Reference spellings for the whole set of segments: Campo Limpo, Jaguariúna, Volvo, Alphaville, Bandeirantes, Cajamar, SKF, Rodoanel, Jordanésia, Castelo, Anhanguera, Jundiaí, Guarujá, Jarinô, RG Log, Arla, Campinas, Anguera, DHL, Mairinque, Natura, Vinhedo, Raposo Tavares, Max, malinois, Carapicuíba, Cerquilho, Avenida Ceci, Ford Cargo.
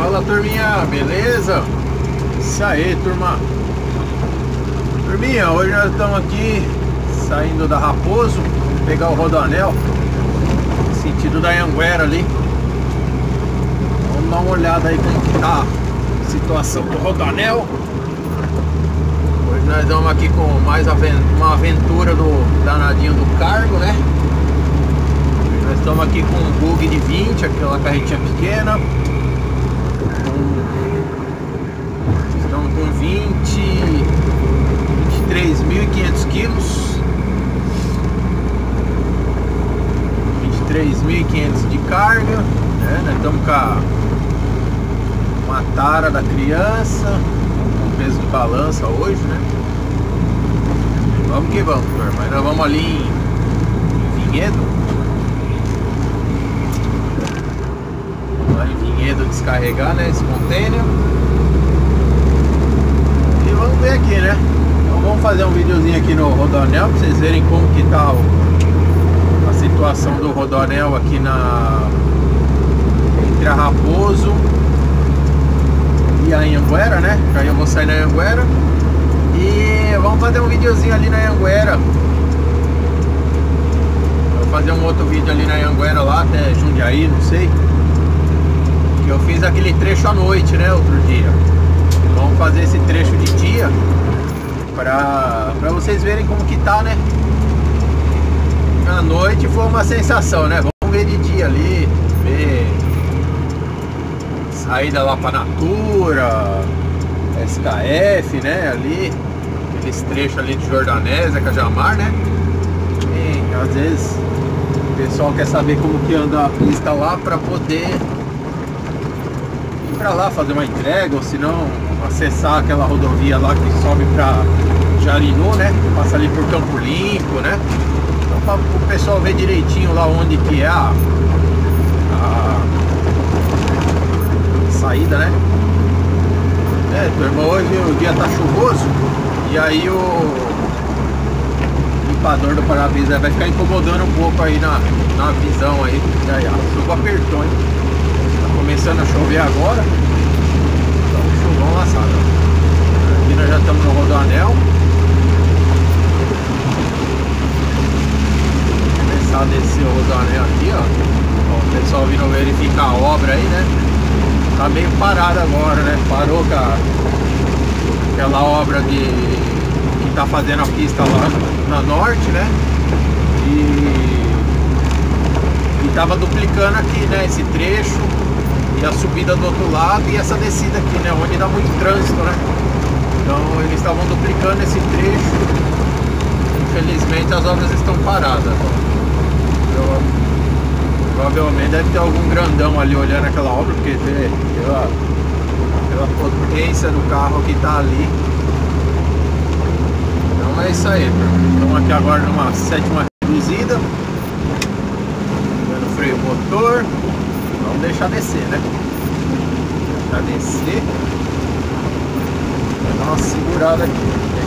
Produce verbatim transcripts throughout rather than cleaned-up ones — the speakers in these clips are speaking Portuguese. Fala, turminha, beleza? Isso aí, turma. Turminha, hoje nós estamos aqui saindo da Raposo, vamos pegar o Rodoanel, sentido da Anguera ali. Vamos dar uma olhada aí como que tá a situação do Rodoanel. Hoje nós estamos aqui com mais uma aventura do danadinho do cargo, né? Nós estamos aqui com um bug de vinte, aquela carretinha pequena. Estamos com vinte, vinte e três mil e quinhentos quilos, vinte e três mil e quinhentos de carga, né? Nós estamos com a, uma tara da criança, com peso de balança hoje, né? Vamos que vamos, mas nós vamos ali em, em Vinhedo. Vinhedo descarregar, né, esse contêiner. E vamos ver aqui, né? Então vamos fazer um videozinho aqui no Rodoanel para vocês verem como que tá o, a situação do Rodoanel aqui na entre a Raposo e a Anhanguera, né? Aí eu vou sair na Anhanguera e vamos fazer um videozinho ali na Anhanguera. Vou fazer um outro vídeo ali na Anhanguera lá até Jundiaí, não sei. Eu fiz aquele trecho à noite, né, outro dia. Vamos fazer esse trecho de dia para para vocês verem como que tá, né? À noite foi uma sensação, né? Vamos ver de dia ali, ver saída lá para Natura, S K F, né, ali, aqueles trechos ali de Jordanésia, Cajamar, né? E às vezes o pessoal quer saber como que anda a pista lá para poder pra lá fazer uma entrega, ou se não acessar aquela rodovia lá que sobe pra Jarinô, né? Passa ali por Campo Limpo, né? Então pra o pessoal ver direitinho lá onde que é a, a saída, né? É, turma, hoje o dia tá chuvoso e aí o limpador do para-brisa vai ficar incomodando um pouco aí na, na visão aí. E aí a chuva apertou, hein? Começando a chover agora, então chuvão laçado. Aqui nós já estamos no Rodoanel. Começar a descer o Rodoanel aqui, ó. Ó, o pessoal vindo verificar a obra aí, né? Tá meio parado agora, né? Parou com a, aquela obra de, que tá fazendo a pista lá na norte, né? E, e tava duplicando aqui, né? Esse trecho. E a subida do outro lado e essa descida aqui, né? Onde dá muito trânsito, né? Então eles estavam duplicando esse trecho. Infelizmente as obras estão paradas. Então, provavelmente deve ter algum grandão ali olhando aquela obra, porque pela, pela potência do carro que tá ali. Então é isso aí. Estamos aqui agora numa sétima reduzida. Dando freio motor. Vamos deixar descer, né? Deixar descer. Vou dar uma segurada aqui.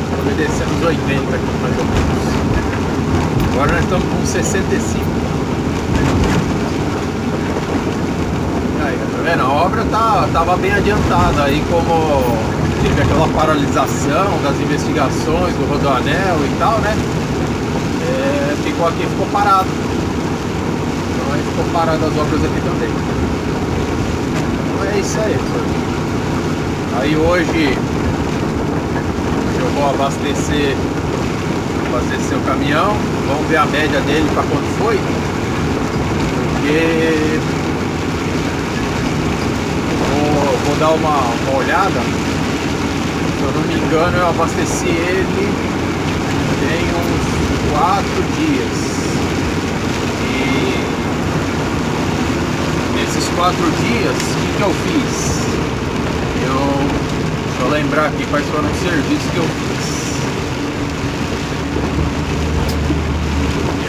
Vou poder descer nos oitenta aqui, mais ou menos. Agora nós estamos com sessenta e cinco. Aí, tá vendo? A obra tá, tava bem adiantada. Aí como teve aquela paralisação das investigações do Rodoanel e tal, né? É, ficou aqui, ficou parado. Ficou parado as obras aqui também. Então é isso aí. Aí hoje eu vou abastecer abastecer o caminhão. Vamos ver a média dele para quanto foi, porque vou, vou dar uma, uma olhada. Se eu não me engano, eu abasteci ele tem uns quatro dias. Esses quatro dias, o que eu fiz? Eu... Deixa eu lembrar aqui quais foram os serviços que eu fiz.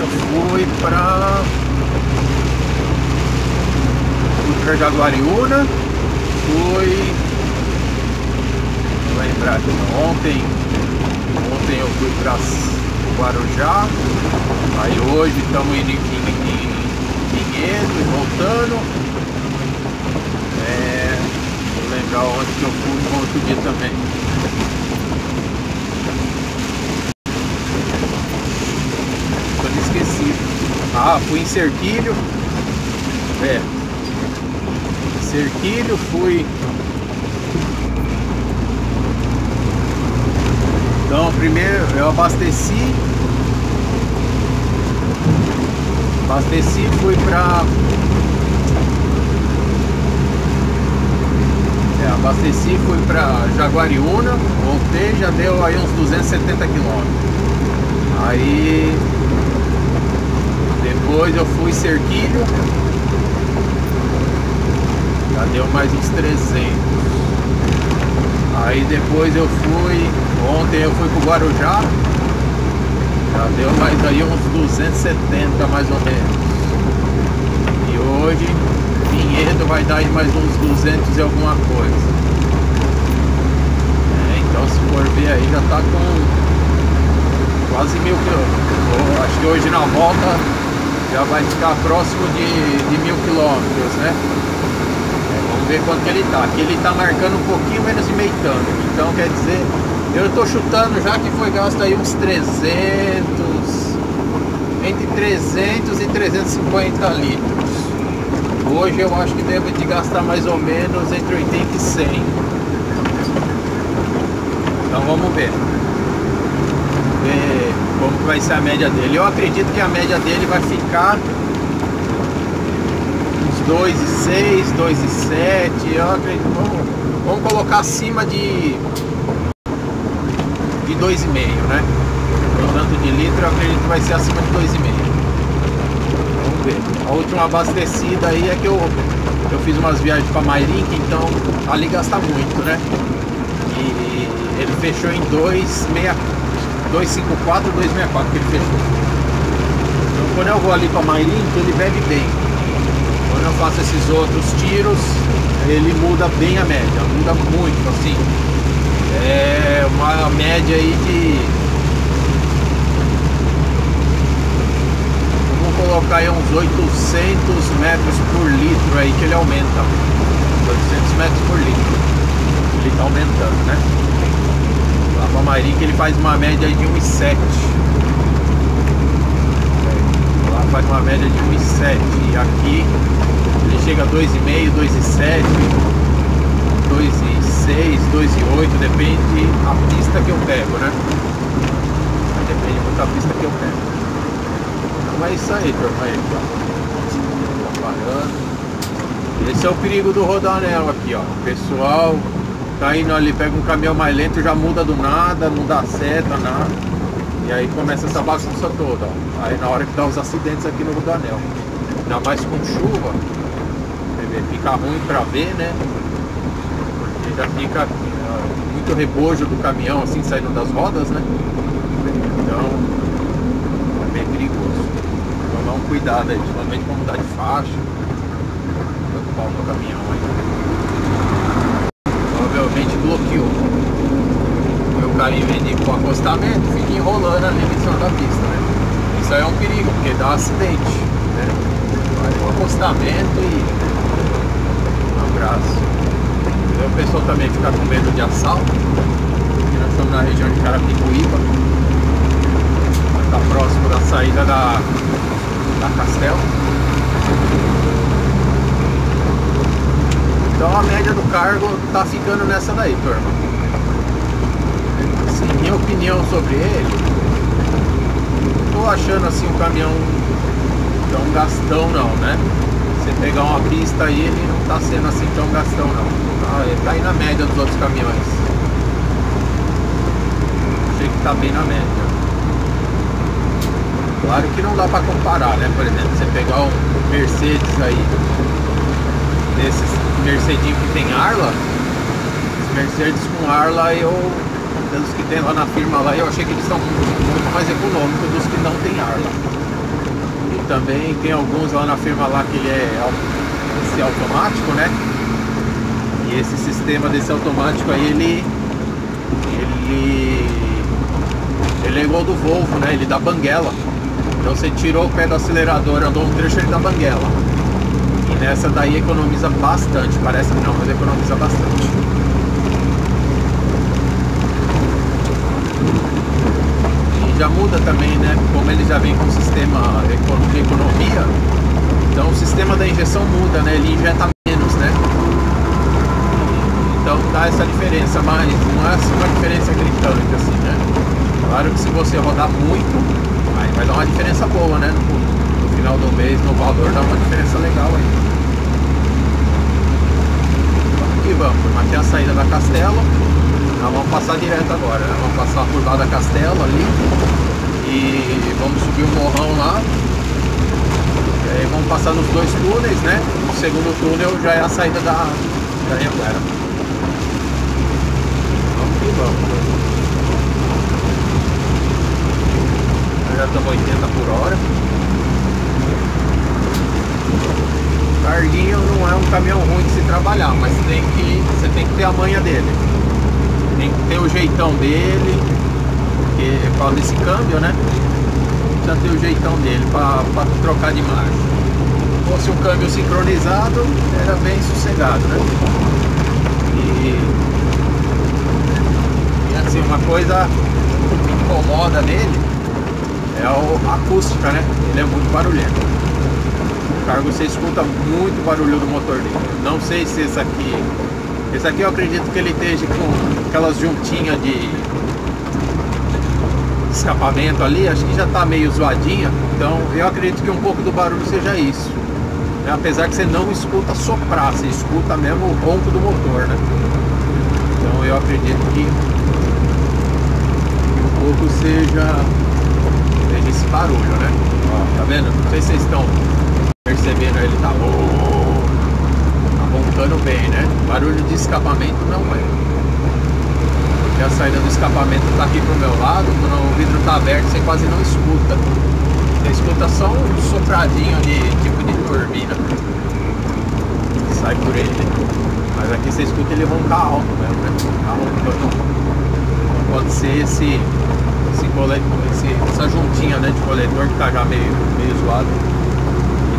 Eu fui para fui para Jaguariúna. Fui... Deixa eu lembrar aqui. Ontem... Ontem eu fui para Guarujá. Aí hoje estamos indo em Vinhedo e voltando. podia também. Quando esqueci. Ah, fui em Cerquilho. É. Cerquilho, fui. Então, primeiro eu abasteci. Abasteci, fui pra. É, abasteci, fui pra Jaguariúna. Voltei, já deu aí uns duzentos e setenta quilômetros. Aí. Depois eu fui Cerquilho. Já deu mais uns trezentos. Aí depois eu fui. Ontem eu fui pro Guarujá, já deu mais aí uns duzentos e setenta mais ou menos. E hoje, Vinhedo vai dar aí mais uns duzentos e alguma coisa. É, então se for ver aí já tá com quase mil quilômetros. Acho que hoje na volta já vai ficar próximo de, de mil quilômetros, né? É, vamos ver quanto que ele tá. Aqui ele tá marcando um pouquinho menos de meio tanto, então quer dizer... Eu tô chutando já que foi gasto aí uns trezentos, entre trezentos e trezentos e cinquenta litros. Hoje eu acho que devo de gastar mais ou menos entre oitenta e cem. Então vamos ver, ver como que vai ser a média dele. Eu acredito que a média dele vai ficar uns dois vírgula seis, dois vírgula sete. Eu acredito, vamos, vamos colocar acima de... dois vírgula cinco, né? O tanto de litro eu acredito que vai ser acima de dois vírgula cinco. Vamos ver. A última abastecida aí é que eu, eu fiz umas viagens para Mairinque, então ali gasta muito, né? E ele fechou em dois vírgula cinquenta e quatro, dois vírgula sessenta e quatro que ele fechou. Então quando eu vou ali para Mairinque, ele bebe bem. Quando eu faço esses outros tiros, ele muda bem a média, muda muito assim. É uma média aí de... Vamos colocar aí uns oitocentos metros por litro aí que ele aumenta. oitocentos metros por litro. Ele tá aumentando, né? Lá pra Mairinque ele faz uma média aí de um vírgula sete. Lá faz uma média de um vírgula sete. E aqui ele chega a dois vírgula cinco, dois vírgula sete... dois vírgula seis, dois vírgula oito, depende a pista que eu pego, né? Depende muito da pista que eu pego. Então é isso aí, turma. Aí, ó. Esse é o perigo do Rodoanel aqui, ó. O pessoal tá indo ali, pega um caminhão mais lento, já muda do nada, não dá seta, nada. E aí começa essa bagunça toda, ó. Aí na hora que dá os acidentes aqui no Rodoanel. Ainda mais com chuva, fica ruim pra ver, né? Já fica muito rebojo do caminhão assim saindo das rodas, né? Então é bem perigoso. Tomar um cuidado aí, principalmente quando dá de faixa. Tanto pau no caminhão aí. Provavelmente bloqueou. O meu cara vem com acostamento, fica enrolando ali em cima da pista, né? Isso aí é um perigo, porque dá um acidente, né? Vai um acostamento e um abraço. O pessoal também fica com medo de assalto, porque nós estamos na região de Carapicuíba, está próximo da saída da, da Castelo. Então a média do cargo está ficando nessa daí, turma. Assim, minha opinião sobre ele, estou achando assim um caminhão tão gastão não, né? Você pegar uma pista aí, ele não está sendo assim tão gastão não. Ah, ele tá aí na média dos outros caminhões. Achei que tá bem na média. Claro que não dá pra comparar, né? Por exemplo, você pegar um Mercedes aí, desses Mercedinho que tem Arla, os Mercedes com Arla, eu, pelos que tem lá na firma lá, eu achei que eles são muito mais econômicos dos que não tem Arla. E também tem alguns lá na firma lá que ele é esse automático, né? Esse sistema desse automático aí, ele, ele, ele é igual do Volvo, né? Ele dá banguela. Então você tirou o pé do acelerador, andou um trecho, ele dá banguela. E nessa daí economiza bastante, parece que não, mas economiza bastante. já muda também, né? Como ele já vem com o sistema de economia, então o sistema da injeção muda, né? Ele injeta menos, né? Então dá essa diferença, mas não é uma diferença gritante assim, né? Claro que se você rodar muito, aí vai dar uma diferença boa, né? No, no final do mês, no valor, dá uma diferença legal aí. Aqui vamos, aqui é a saída da Castelo. Nós vamos passar direto agora, né? Vamos passar por lá da Castelo ali e vamos subir o morrão lá. E aí vamos passar nos dois túneis, né? O segundo túnel já é a saída da Anhanguera. Vamos que vamos. Já estamos oitenta por hora. Carguinho não é um caminhão ruim de se trabalhar, mas tem que, você tem que ter a manha dele, tem que ter o jeitão dele, porque é por causa desse câmbio, né? Precisa ter o jeitão dele para trocar de marcha. Se fosse um câmbio sincronizado, era bem sossegado, né? E, e assim, uma coisa que incomoda nele é a acústica, né? Ele é muito barulhento. Cargo, você escuta muito barulho do motor dele. Não sei se esse aqui, esse aqui eu acredito que ele esteja com aquelas juntinhas de escapamento ali, acho que já está meio zoadinha, então eu acredito que um pouco do barulho seja isso, né? Apesar que você não escuta soprar, você escuta mesmo o ronco do motor, né? Então eu acredito que, que um pouco seja, seja esse barulho, né? Ó, tá vendo? Não sei se vocês estão percebendo, ele tá, oh, tá montando bem, né? Barulho de escapamento não é. Porque a saída do escapamento tá aqui pro meu lado, quando o vidro tá aberto você quase não escuta. Você escuta só um sopradinho de tipo de turbina que sai por ele. Mas aqui você escuta ele roncar alto mesmo, né? Tá roncando. Então pode ser esse, esse coletor, esse, essa juntinha, né, de coletor que tá já meio, meio zoado.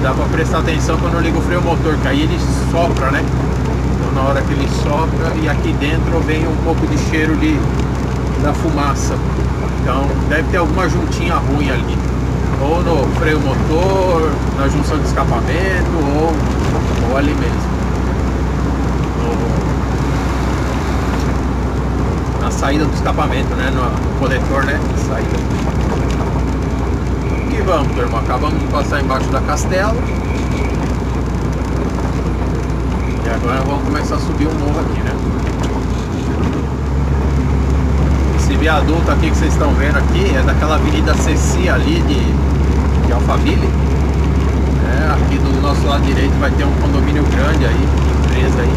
Dá pra prestar atenção quando eu ligo o freio motor, que aí ele sopra, né? Então na hora que ele sopra, e aqui dentro vem um pouco de cheiro de, da fumaça. Então deve ter alguma juntinha ruim ali, ou no freio motor, na junção de escapamento, ou, ou ali mesmo, ou na saída do escapamento, né? No coletor, né? Saída. E vamos, irmão, acabamos de passar embaixo da Castelo e agora vamos começar a subir o morro aqui, né? Esse viaduto aqui que vocês estão vendo aqui é daquela Avenida Ceci ali de, de Alphaville, é, aqui do nosso lado direito vai ter um condomínio grande aí, empresa aí,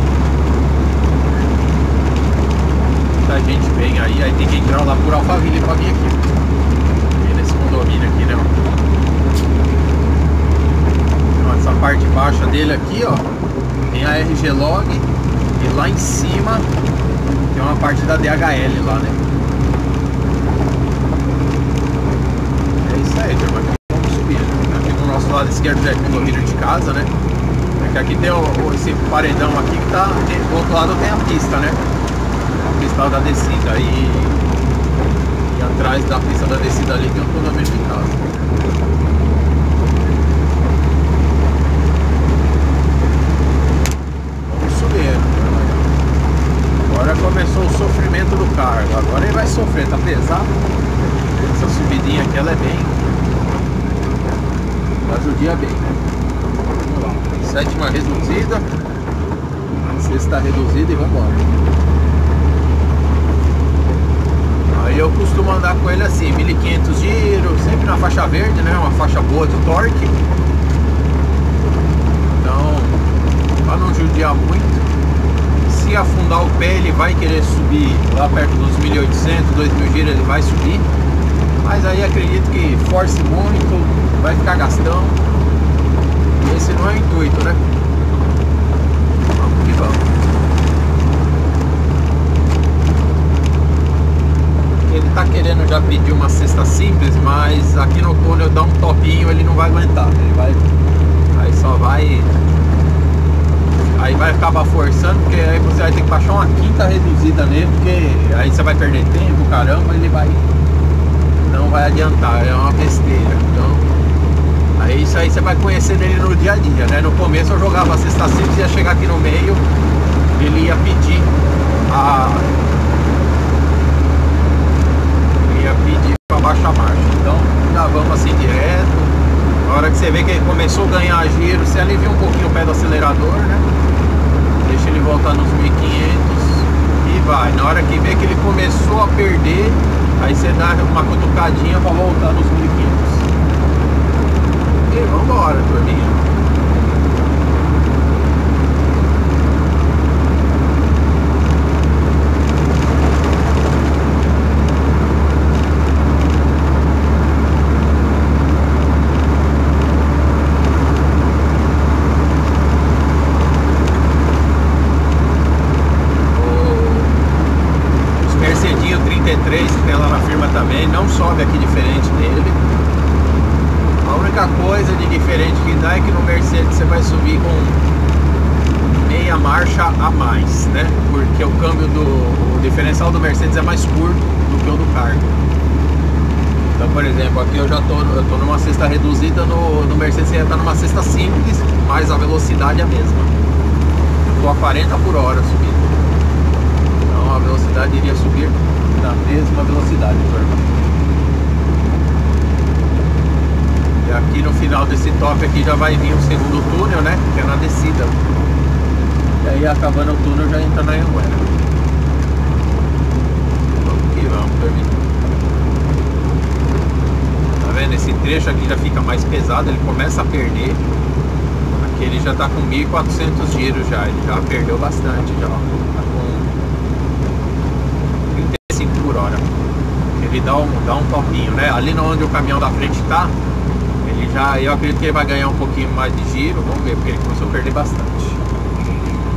muita gente vem aí, aí tem que entrar lá por Alphaville pra vir aqui nesse condomínio aqui, né? Então, essa parte baixa dele aqui, ó, tem a R G Log, e lá em cima tem uma parte da D H L lá, né? É isso aí, turma. Aqui vamos subir, né? Aqui do nosso lado esquerdo já é condomínio de casa, né? É que aqui tem o, esse paredão aqui que tá, tem, do outro lado tem a pista, né? A pista da descida aí. E... E atrás da pista da descida ali tem um condomínio de casa. Vamos subir, né? Agora começou o sofrimento do cargo. Agora ele vai sofrer, tá pesado. Essa subidinha aqui, ela é bem, ajudia bem, né? Vamos lá. Sétima reduzida, sexta reduzida e vamos embora. Aí eu costumo andar com ele assim, mil e quinhentos giros, sempre na faixa verde, né? Uma faixa boa de torque. Então, para não judiar muito, se afundar o pé ele vai querer subir lá perto dos mil e oitocentos, dois mil giros ele vai subir. Mas aí acredito que force muito, vai ficar gastão. E esse não é o intuito, né? Vamos que vamos. Ele tá querendo já pedir uma cesta simples, mas aqui no túnel dá um topinho, ele não vai aguentar, ele vai, aí só vai, aí vai acabar forçando, porque aí você vai ter que baixar uma quinta reduzida nele, porque aí você vai perder tempo, caramba, ele vai, não não vai adiantar, é uma besteira. Então, aí isso aí você vai conhecendo ele no dia a dia, né? No começo eu jogava a cesta simples, ia chegar aqui no meio, ele ia pedir a... ia pedir para baixar a marcha. Então, já vamos assim direto. Na hora que você vê que ele começou a ganhar giro, você alivia um pouquinho o pé do acelerador, né? Deixa ele voltar nos mil e quinhentos. Vai, na hora que vê que ele começou a perder, aí você dá uma cutucadinha pra voltar nos mil e quinhentos. E vambora, turminha. Aqui já vai vir o segundo túnel, né? Que é na descida. E aí acabando o túnel já entra na Anhanguera. Aqui vamos, permite. Tá vendo? Esse trecho aqui já fica mais pesado, ele começa a perder. Aqui ele já tá com mil e quatrocentos giros já, ele já perdeu bastante já. Tá com trinta e cinco por hora. Ele dá um, dá um palpinho, né? Ali onde o caminhão da frente tá. Ele já, eu acredito que ele vai ganhar um pouquinho mais de giro, vamos ver, porque ele começou a perder bastante.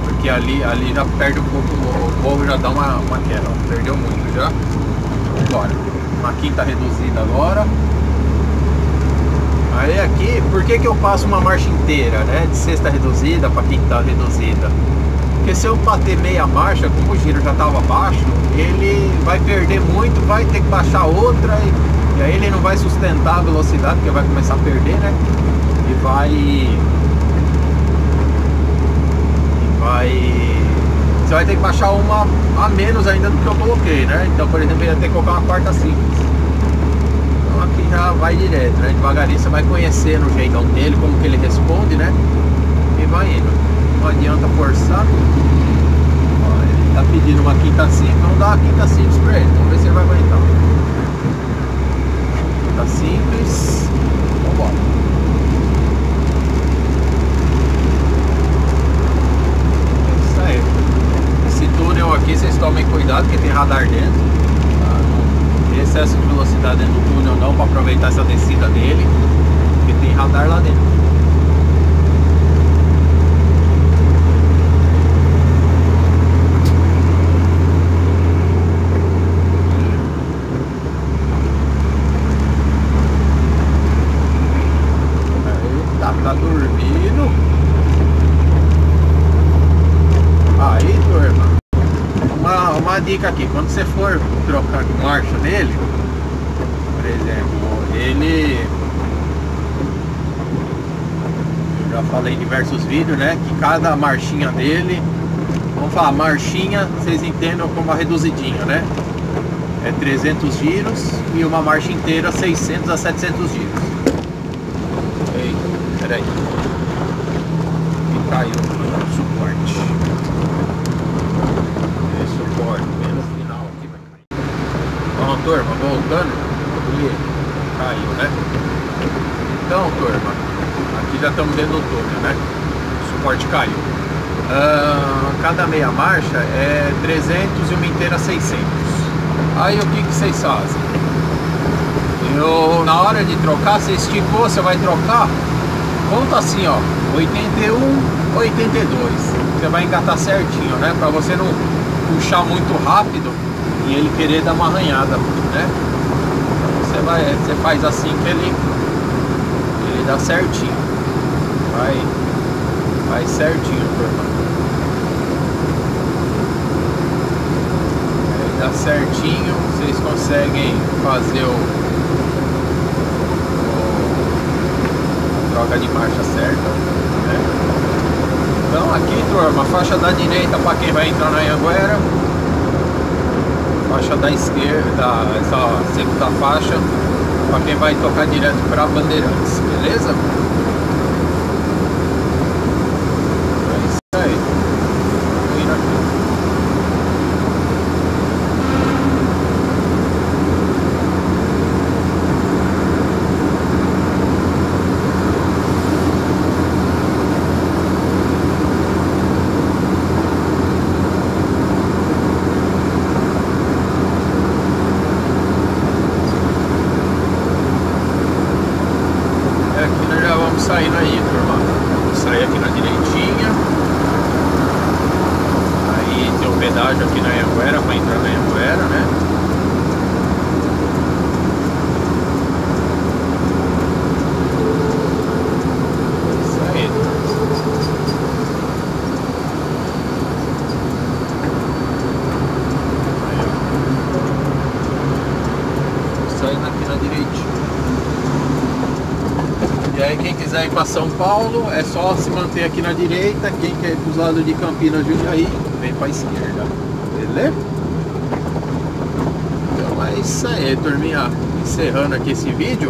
Porque ali, ali já perde um pouco, o morro já dá uma, uma queda, ó, perdeu muito já. Vambora, uma quinta reduzida agora. Aí aqui, por que que eu passo uma marcha inteira, né, de sexta reduzida para quinta reduzida? Porque se eu bater meia marcha, como o giro já estava baixo, ele vai perder muito, vai ter que baixar outra e... E aí ele não vai sustentar a velocidade, porque vai começar a perder, né? E vai... E vai... Você vai ter que baixar uma a menos ainda do que eu coloquei, né? Então, por exemplo, ele vai ter que colocar uma quarta simples. Então aqui já vai direto, né? Devagarinho você vai conhecendo o jeitão dele, como que ele responde, né? E vai indo. Não adianta forçar. Ó, ele tá pedindo uma quinta simples, vamos dar uma quinta simples pra ele. Vamos ver se ele vai aguentar. Simples, vamos embora. É isso aí. Esse túnel aqui vocês tomem cuidado porque tem radar dentro. Tá? Não tem excesso de velocidade dentro do túnel não, para aproveitar essa descida dele, porque tem radar lá dentro. Dica aqui, quando você for trocar de marcha dele, por exemplo, ele, eu já falei em diversos vídeos, né, que cada marchinha dele, vamos falar, marchinha, vocês entendam como a reduzidinha, né, é trezentos giros e uma marcha inteira seiscentos a setecentos giros. Eita, peraí, que caiu o suporte. Turma, voltando, caiu, né? Então, turma, aqui já estamos dentro do túnel, né? O suporte caiu. Ah, cada meia marcha é trezentos e uma inteira seiscentos. Aí o que que vocês fazem? Eu, na hora de trocar, você esticou, você vai trocar, conta assim, ó, oitenta e um, oitenta e dois. Você vai engatar certinho, né? Para você não puxar muito rápido. E ele querer dar uma arranhada, né? Então você, vai, você faz assim que ele, ele dá certinho. Vai, vai certinho, turma. Ele dá certinho, vocês conseguem fazer o troca de marcha certa, né? Então aqui, turma, faixa da direita para quem vai entrar na Anhanguera, faixa da esquerda, essa segunda faixa para quem vai tocar direto para Bandeirantes, beleza? Saindo aí, turma, vou sair aqui na direitinha. Aí tem um pedágio aqui na Anhanguera, para entrar na Anhanguera, né? Isso aí. Tô saindo aqui na direitinha. E aí quem quiser ir para São Paulo, é só se manter aqui na direita. Quem quer ir para os lados de Campinas, Jundiaí, vem para a esquerda, beleza? Então é isso aí, turminha. Encerrando aqui esse vídeo,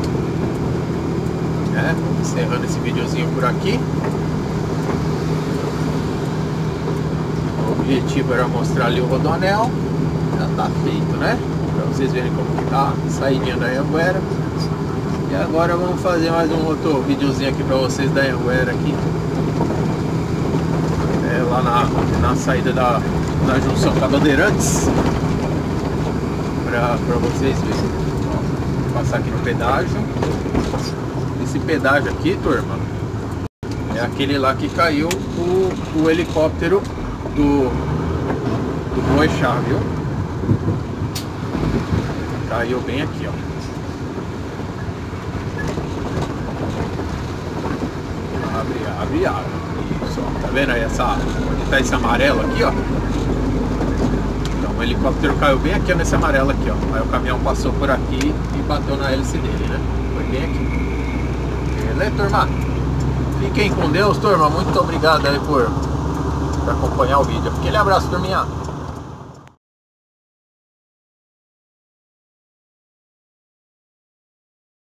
né? Encerrando esse videozinho por aqui. O objetivo era mostrar ali o Rodoanel. Já tá feito, né? Para vocês verem como que tá a saída da Anhanguera. E agora vamos fazer mais um outro videozinho aqui pra vocês da Anhanguera aqui. É lá na, na saída da, da junção com a Bandeirantes. Pra, pra vocês verem. Ó, passar aqui no pedágio. Esse pedágio aqui, turma, é aquele lá que caiu o, o helicóptero do, do Boixá, viu? Caiu bem aqui, ó. Abre, abre, isso, ó. Tá vendo aí essa, onde tá esse amarelo aqui, ó? Então o helicóptero caiu bem aqui, ó, nesse amarelo aqui, ó. Aí o caminhão passou por aqui e bateu na hélice dele, né? Foi bem aqui. Beleza, turma? Fiquem com Deus, turma. Muito obrigado aí por, por acompanhar o vídeo. Aquele abraço, turminha.